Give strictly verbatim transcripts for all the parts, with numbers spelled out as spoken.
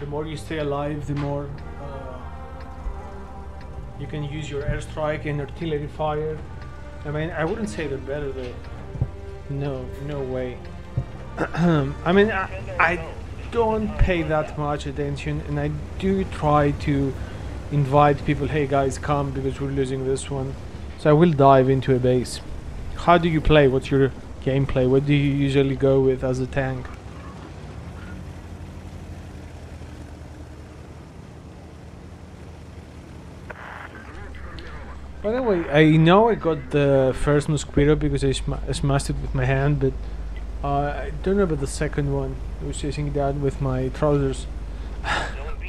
the more you stay alive, the more uh, you can use your airstrike and artillery fire. I mean, I wouldn't say they're better though. No, no way. I mean, I, I don't pay that much attention, and I do try to invite people, hey guys, come, because we're losing this one. So I will dive into a base. How do you play? What's your gameplay? What do you usually go with as a tank? By the way, I know I got the first Mosquito because I, sm I smashed it with my hand, but uh, I don't know about the second one. I was chasing that with my trousers,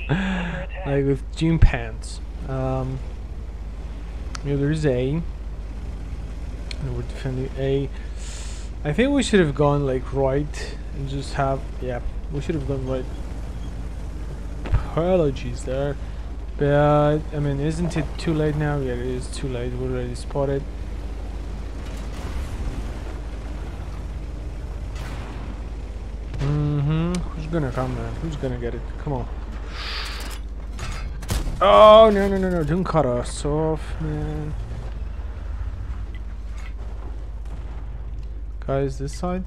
like with gym pants. Um, yeah, there is A. And we're defending A. I think we should have gone like right and just have, yeah, we should have gone right. Apologies there. But, I mean, isn't it too late now? Yeah, it is too late. We're already spotted. Mm-hmm. Who's gonna come, man? Who's gonna get it? Come on. Oh, no, no, no, no. Don't cut us off, man. Guys, this side?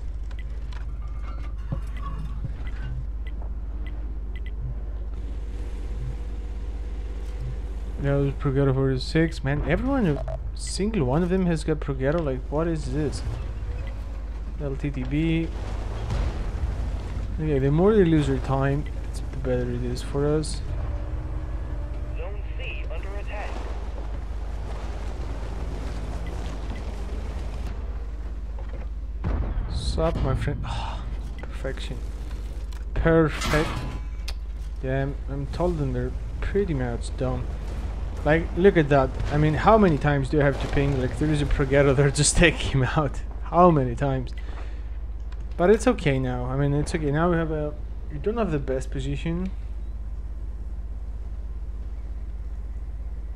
That was Progetto forty-six. Man, everyone, single one of them has got Progetto. Like, what is this? L T T B. Okay, the more they lose their time, the better it is for us. Zone C under attack. Sup, my friend. Oh, perfection. Perfect. Damn, I'm told them they're pretty much done. Like, look at that. I mean, how many times do you have to ping? Like, there is a Progetto there, just take him out. How many times? But it's okay now. I mean, it's okay. Now we have a... We don't have the best position.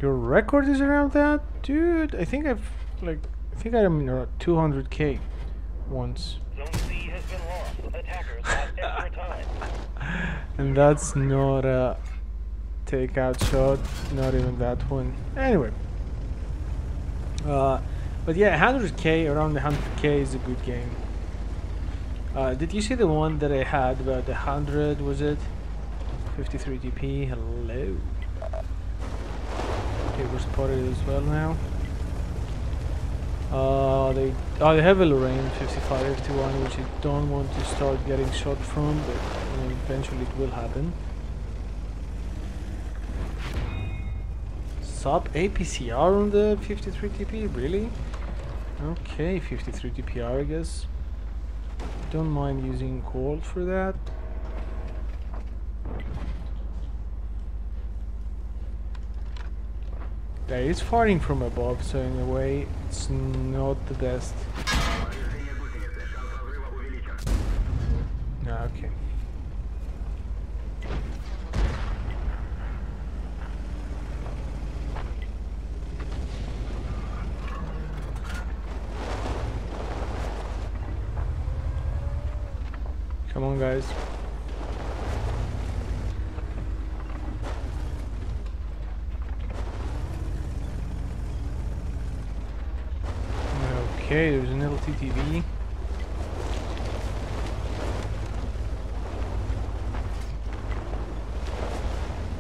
Your record is around that? Dude, I think I've... Like, I think I'm around two hundred K once. Zone C has been lost. Attackers lost every time. And that's not a... Take out shot, not even that one. Anyway, uh, but yeah, one hundred K, around one hundred K is a good game. Uh, did you see the one that I had about one hundred? Was it fifty-three T P? Hello. Okay, we're spotted as well now. Uh, they, oh, they have a Lorraine fifty-five fifty-one, which you don't want to start getting shot from, but you know, eventually it will happen. Up A P C R on the fifty-three T P, really? Okay, fifty-three T P R, I guess. Don't mind using gold for that. Yeah, it's firing from above, so in a way, it's not the best. Ah, okay. Come on, guys. Okay, there's an L T T V.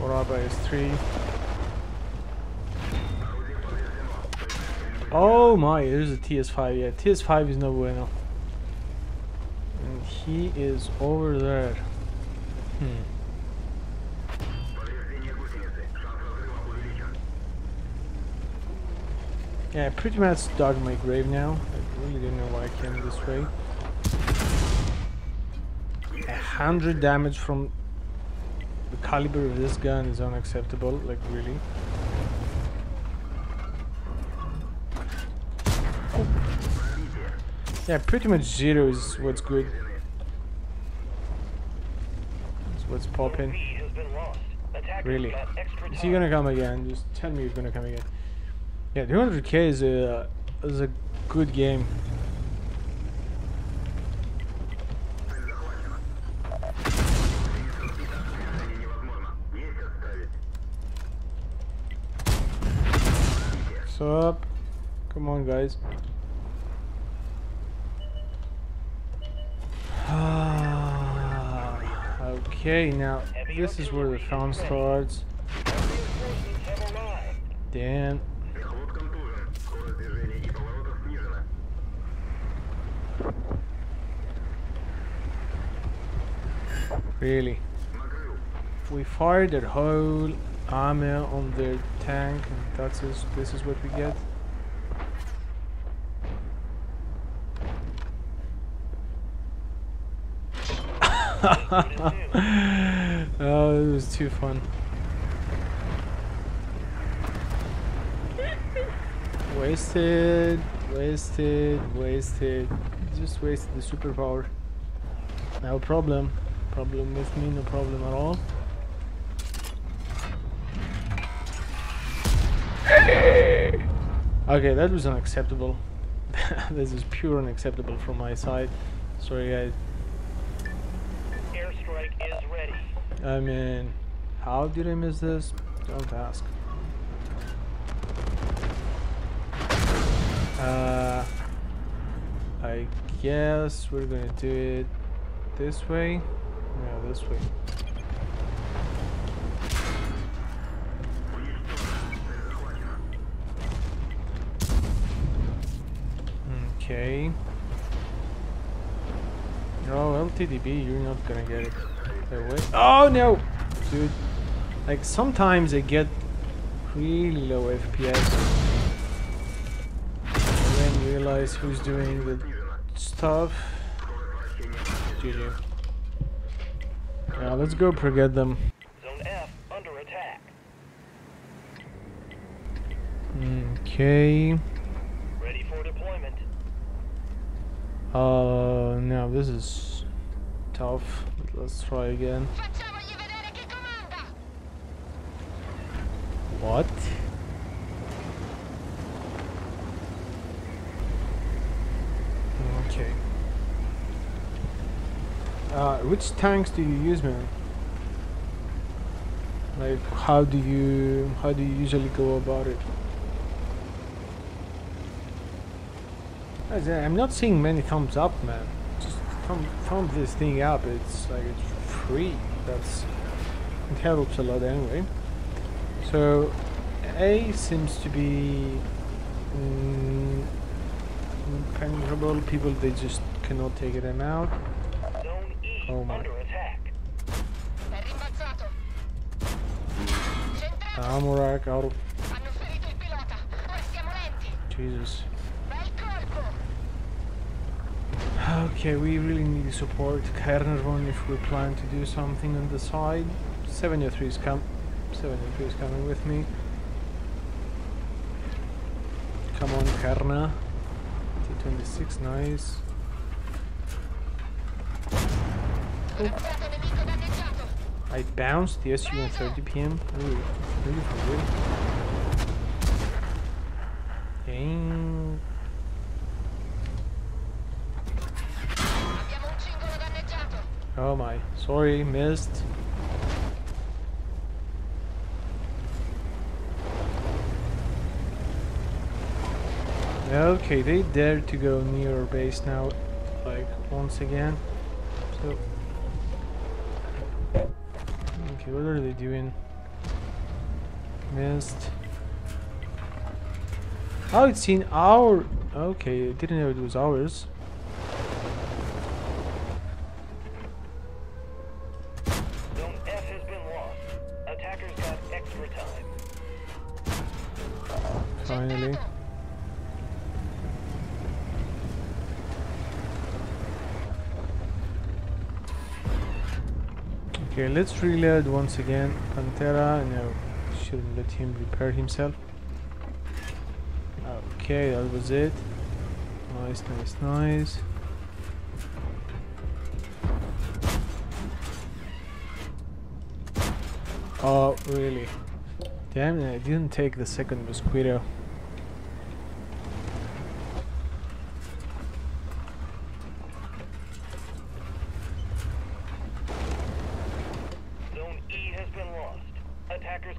Or I S three. Oh my, there's a T S five. Yeah, T S five is no bueno. He is over there. Hmm. Yeah, pretty much dug my grave now. I really don't know why I came this way. A hundred damage from the caliber of this gun is unacceptable, like really. Oh. Yeah, pretty much zero is what's good. What's popping? Really? Is he gonna come again? Just tell me he's gonna come again. Yeah, two hundred K is a is a good game. What's up? Come on, guys. Okay, now this is where the fun starts. Damn. Really? We fired their whole armor on their tank, and that's is, this is what we get. Oh, it was too fun. Wasted, wasted, wasted. Just wasted the superpower. No problem. Problem with me, no problem at all. Okay, that was unacceptable. This is pure unacceptable from my side. Sorry, guys. Airstrike is ready. I mean, how did I miss this? Don't ask. Uh, I guess we're gonna do it this way. Yeah, this way. Okay. Oh, L T D B, you're not gonna get it. Away. Oh no, dude! Like sometimes I get really low F P S. Realize who's doing the stuff. G G. Yeah, let's go forget them. Zone F under attack. Okay. Ready for deployment. Uh, no, this is tough. Let's try again. What? Okay. Uh, which tanks do you use, man? Like, how do you how do you usually go about it? I'm not seeing many thumbs up, man. Just thumb thumb this thing up. It's like it's free. That's it helps a lot anyway. So, A seems to be. Mm, Impenetrable people, they just cannot take them out. Zone E oh my. Under attack. Amorak out. Jesus. Okay, we really need support. Karna if we plan to do something on the side. seven oh three is com seven oh three is coming with me. Come on, Karna. T twenty-six, nice. Oh. I bounced the S U one thirty P M. Ooh, beautiful, beautiful. Dang. Oh my, sorry, missed. Okay, they dare to go near our base now, like once again. So, okay, what are they doing? Missed. Oh, it's in our. Okay, I didn't know it was ours. Zone F has been lost. Attackers got extra time. Finally. Okay, let's reload once again. Pantera, no, shouldn't let him repair himself. Okay, that was it. Nice, nice, nice. Oh, really? Damn it, I didn't take the second mosquito.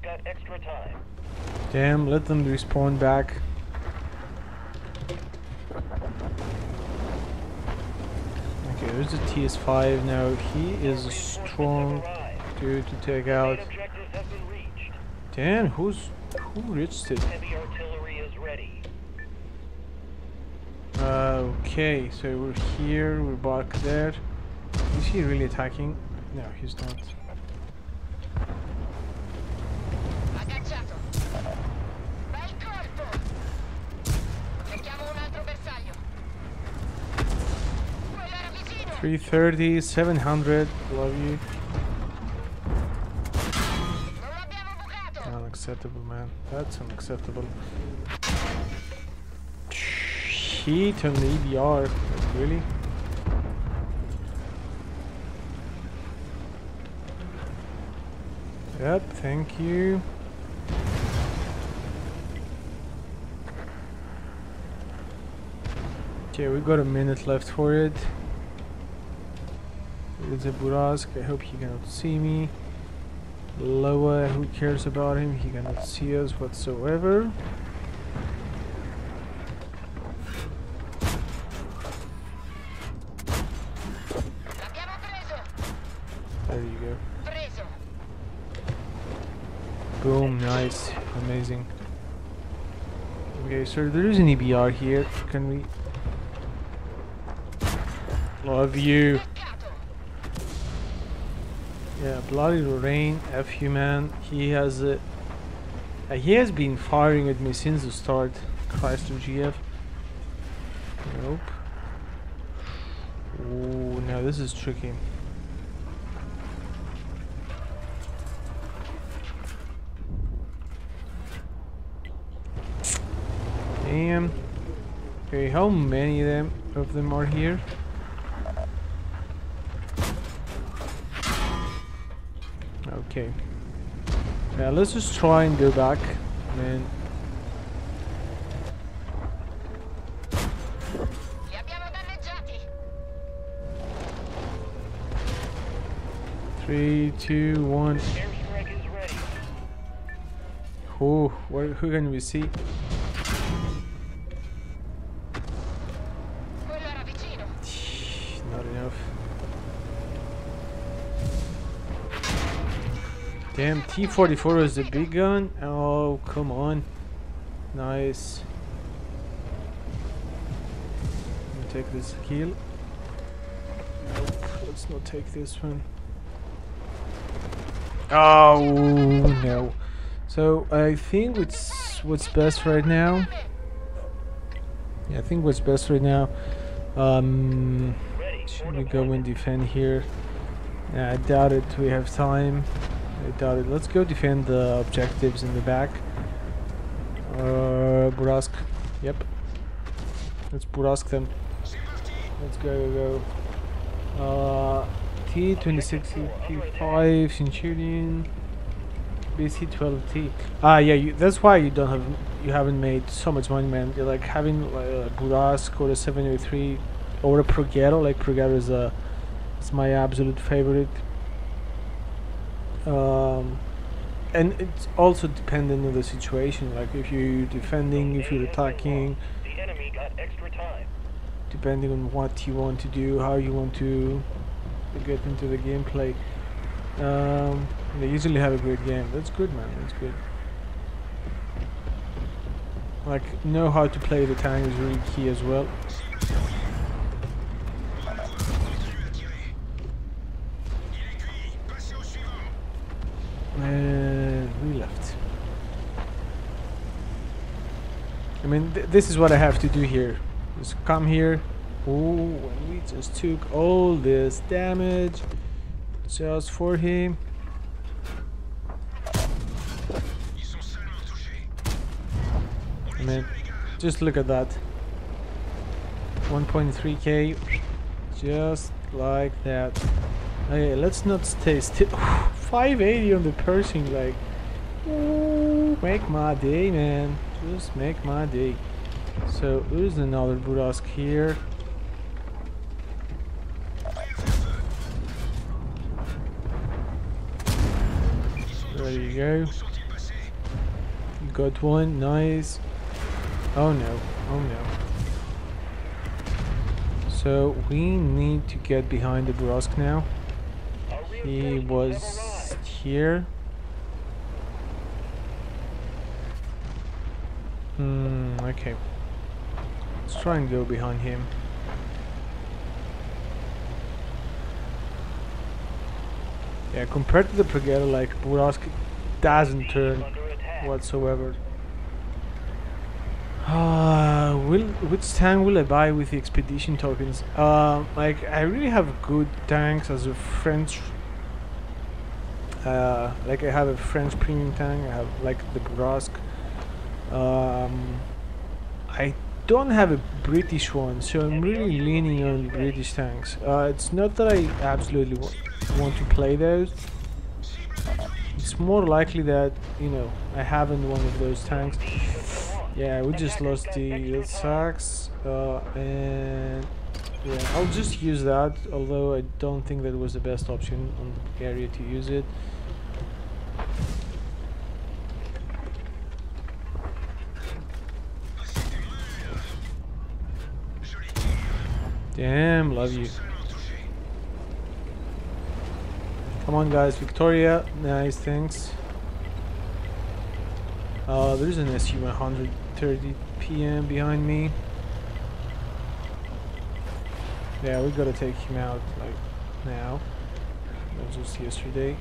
We've got extra time. Damn, let them respawn back. Okay, there's the T S five now. He is a strong dude to take out. Damn, who's who reached it? Heavy artillery is ready. Uh, okay, so we're here, we're back there. Is he really attacking? No, he's not. three thirty, seven hundred, love you. Unacceptable, man. That's unacceptable. Heat on the E B R, really? Yep, thank you. Okay, we got a minute left for it. It's a Bourrasque. I hope he cannot see me. Loa, who cares about him? He cannot see us whatsoever. There you go. Boom, nice, amazing. Okay, so there is an E B R here. Can we? Love you. Yeah, bloody Lorraine, F you, man. He has uh, uh, he has been firing at me since the start. Chrysler G F. Nope. Ooh, now this is tricky. Damn. Okay, how many of them of them are here? Okay. Now let's just try and go back. Man. Three, two, one. Who? What? Who can we see? Not enough. Damn, T forty-four is the big gun. Oh, come on. Nice. Let me take this kill. Nope, let's not take this one. Oh, no. So, I think it's what's best right now. Yeah, I think what's best right now. Um, should we go and defend here? Yeah, I doubt it. We have time. I doubt it. Let's go defend the objectives in the back. Uh, Bourrasque. Yep. Let's Bourrasque them. Let's go, go, Uh, T twenty-six, T five, Centurion, B C twelve T. Ah, yeah. You, that's why you don't have, you haven't made so much money, man. You're like having a Bourrasque or a seven oh three or a Progetto. Like Progetto is a, it's my absolute favorite. Um, and it's also dependent on the situation, like if you're defending, if you're attacking, the enemy got extra time. Depending on what you want to do, how you want to get into the gameplay. Um, they usually have a great game. That's good, man, that's good. Like, know how to play the tank is really key as well. Uh, we left. I mean, th this is what I have to do here. Just come here. Oh, we just took all this damage just for him. I mean, just look at that. one point three K, just like that. Okay, let's not stay still. five eighty on the person, like, ooh, make my day, man. Just make my day. So there's another Bourrasque here. There you go. Got one, nice. Oh no, oh no. So we need to get behind the Bourrasque now. He was here. Hmm, okay. Let's try and go behind him. Yeah, compared to the Progetto, like, Bourrasque doesn't turn whatsoever. Uh, will, which tank will I buy with the expedition tokens? Uh, like, I really have good tanks as a French... Uh, like, I have a French premium tank, I have, like, the Bourrasque. Um, I don't have a British one, so I'm really leaning on British tanks. Uh, it's not that I absolutely want... want to play those. It's more likely that, you know, I haven't one of those tanks. Yeah, we just lost the yield sacks, uh, and yeah, I'll just use that, although I don't think that was the best option on the area to use it. Damn, love you. Come on, guys. Victoria. Nice, thanks. Uh, there's an S U one thirty P M behind me. Yeah, we gotta take him out, like, now. Not just yesterday.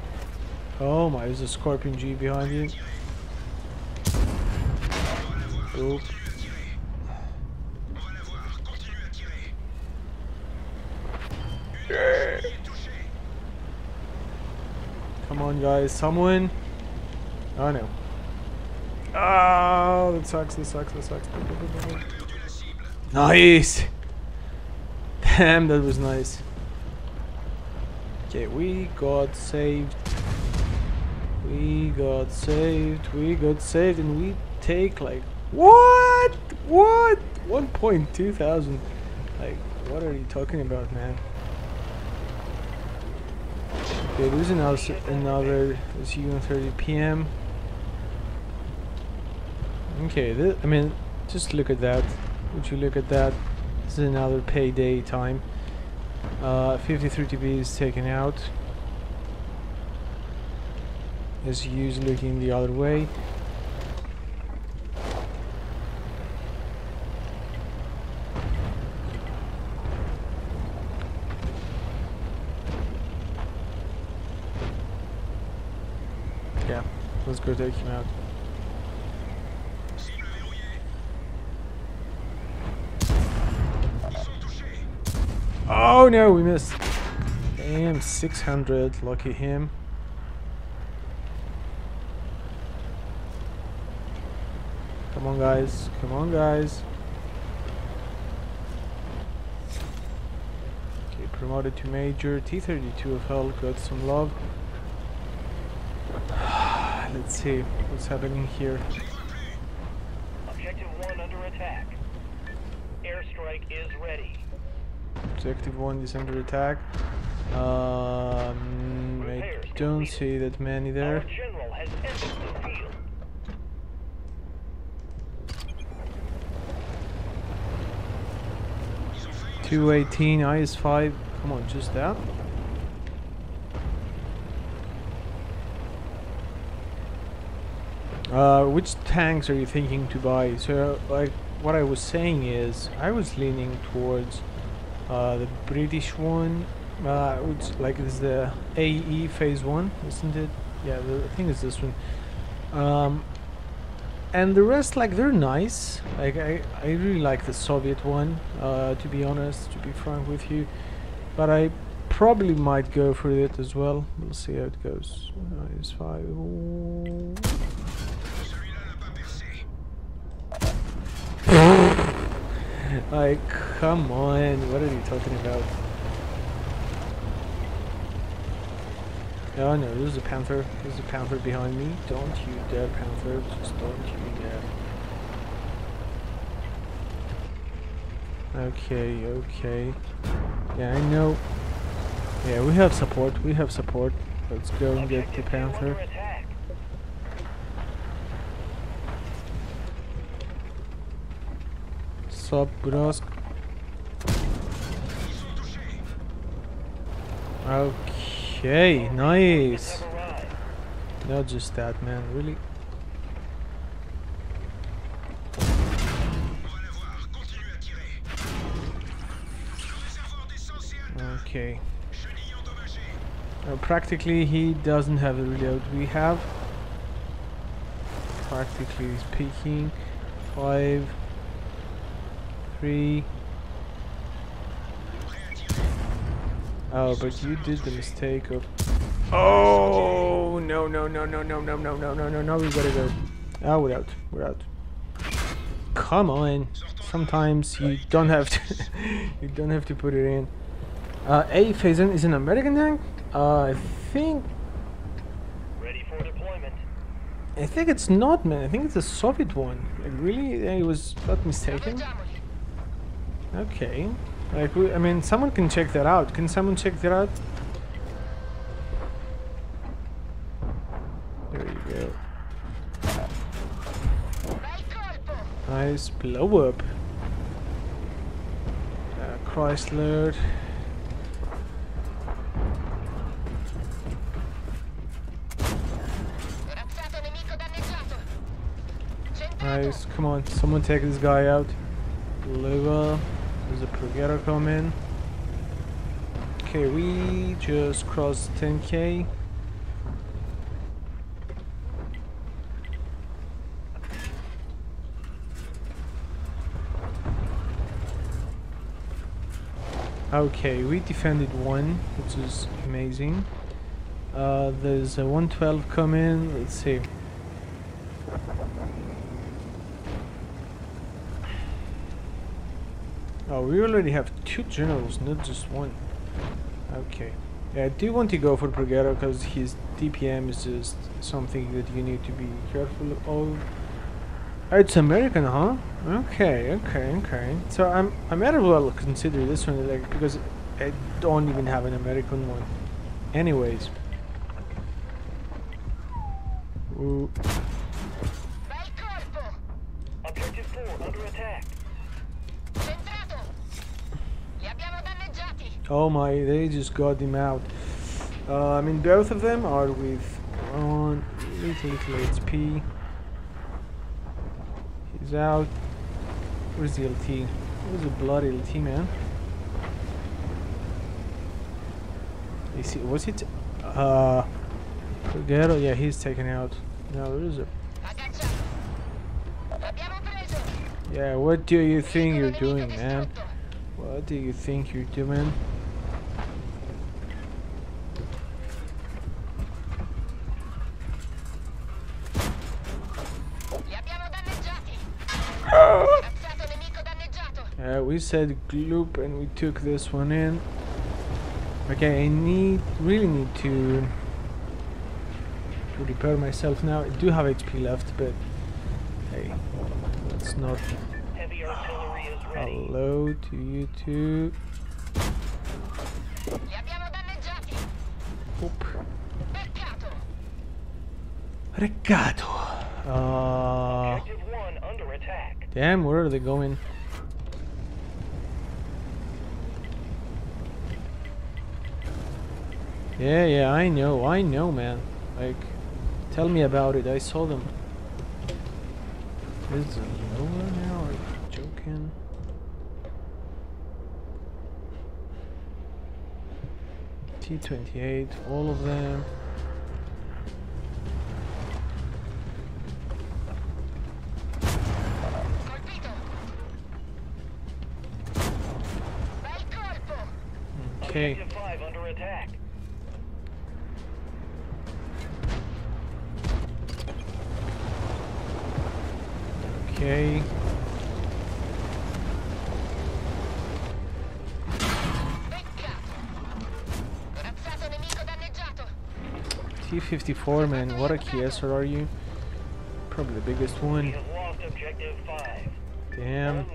Oh my, there's a Scorpion G behind you. Oop. Come on, guys, someone. Oh no. Oh, that sucks, that sucks, that sucks. Nice! Damn, that was nice. Okay, we got saved. We got saved. We got saved, and we take like. What? What? one point two thousand. Like, what are you talking about, man? Okay, there's another, another S U one thirty P M. Okay, th I mean, just look at that. Would you look at that? This is another payday time. Uh, fifty-three T P is taken out. S U's looking the other way. Let's go take him out. Oh no, we missed. Damn, six hundred. Lucky him. Come on, guys. Come on, guys. Okay, promoted to major. T thirty-two of hell got some love. Let's see what's happening here. Objective one under attack. Airstrike is ready. Objective one is under attack. Um, I don't see that many there. General has entered the field. two eighteen I S five. Come on, just that. Uh, which tanks are you thinking to buy? So, like, what I was saying is, I was leaning towards uh, the British one, uh, which, like, is the A E Phase I, isn't it? Yeah, the, I think it's this one. Um, and the rest, like, they're nice. Like, I, I really like the Soviet one, uh, to be honest, to be frank with you. But I probably might go for it as well. We'll see how it goes. Uh, it's five. Oh. Like, come on, what are you talking about? Oh no, there's a Panther. There's a Panther behind me. Don't you dare, Panther. Just don't you dare. Okay, okay. Yeah, I know. Yeah, we have support. We have support. Let's go and get the Panther. What's up, Bourrasque? Okay, nice. Not just that, man, really. Okay. Uh, practically, he doesn't have the reload we have. Practically speaking, five, three. Oh, but you did the mistake of. Oh no no no no no no no no no no no! We gotta go. Oh, we're out. We're out. Come on. Sometimes you don't have to. You don't have to put it in. Uh, A E Phase I is an American tank. Uh, I think. Ready for deployment. I think it's not, man. I think it's a Soviet one. Like, really, I was not mistaken. Okay. Like, I mean, someone can check that out. Can someone check that out? There you go. Nice blow up. Uh, Chrysler. Nice. Come on, someone take this guy out. Lever. There's a Progetto coming. Okay, we just crossed ten K. Okay, we defended one, which is amazing. Uh, there's a one twelve coming. Let's see. Oh, we already have two generals, not just one. Okay. Yeah, I do want to go for Progetto because his D P M is just something that you need to be careful of. Oh, it's American, huh? Okay, okay, okay. So I'm, I might as well consider this one, like, because I don't even have an American one. Anyways. Ooh. Oh my, they just got him out. Uh, I mean, both of them are with on little, little H P. He's out. Where's the L T? Where's the bloody L T, man? Is it, was it? Uh, Progetto? Yeah, he's taken out. Now, where is it? Yeah, what do you think you're doing, man? What do you think you're doing? Uh, we said gloop and we took this one in. Okay, I need, really need to repair myself now. I do have H P left, but hey, let's not. Hello to you too. Recato. Uh, damn, where are they going? Yeah, yeah, I know, I know, man. Like, tell me about it. I saw them. Is it lower now? Are you joking? T twenty-eight, all of them. Okay. Okay. T fifty-four, man, what a K S R are you? Probably the biggest one. Damn.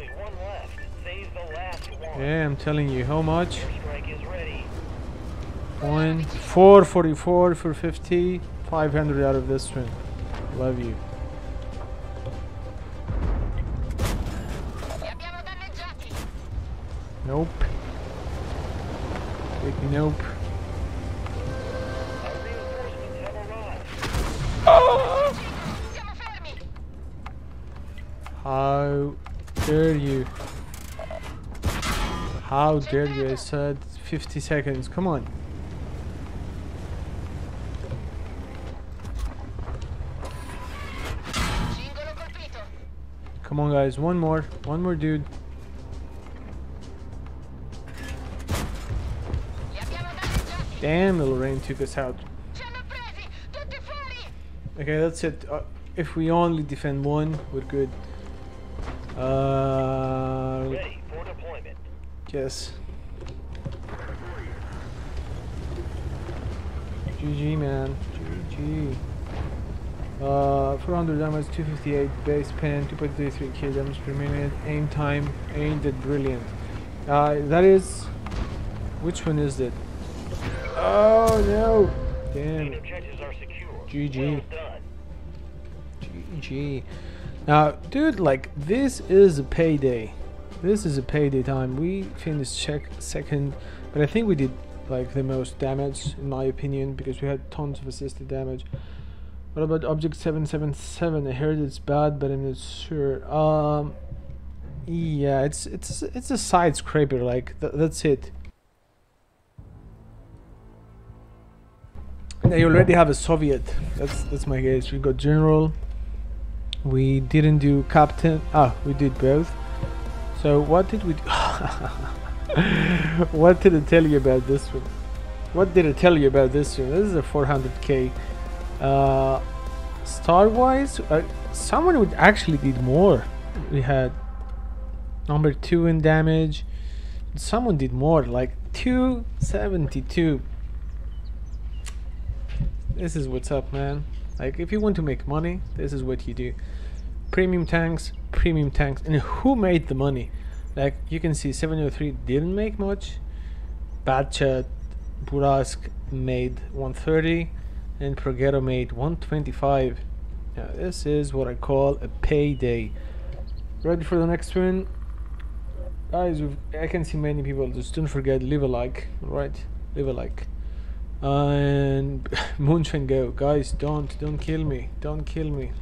Yeah, I'm telling you, how much? One, four, forty-four for fifty, five hundred out of this one. Love you. Nope. Big nope. Oh! How dare you? How dare you? I said fifty seconds. Come on. Come on, guys. One more. One more, dude. Damn, the Lorraine took us out. Okay, that's it. Uh, if we only defend one, we're good. Uh, Ready for deployment. Yes. G G, man. G G. Uh, four hundred damage, two fifty-eight base pen, two point three three K damage per minute. Aim time, ain't it brilliant? Uh, that is. Which one is it? Oh no! Damn. G G. G G. Now, dude, like, this is a payday. This is a payday time. We finished check second, but I think we did like the most damage in my opinion because we had tons of assisted damage. What about Object seven seven seven? I heard it's bad, but I'm not sure. Um, yeah, it's it's it's a side scraper. Like th that's it. They already have a Soviet. That's that's my guess. We got general. We didn't do captain. Ah, we did both. So what did we do? What did I tell you about this one? What did I tell you about this one? This is a four hundred K. Uh, Star-wise, uh, someone would actually did more. We had number two in damage. Someone did more, like two seventy-two. This is what's up, man. Like, if you want to make money, this is what you do. Premium tanks, premium tanks. And who made the money? Like, you can see seven oh three didn't make much. Batchat, Bourrasque made one thirty, and Progetto made one twenty-five. Now, this is what I call a payday. Ready for the next one? Guys, I can see many people. Just don't forget, leave a like, right? Leave a like. Uh, and Munch and go, guys, don't don't kill me, don't kill me.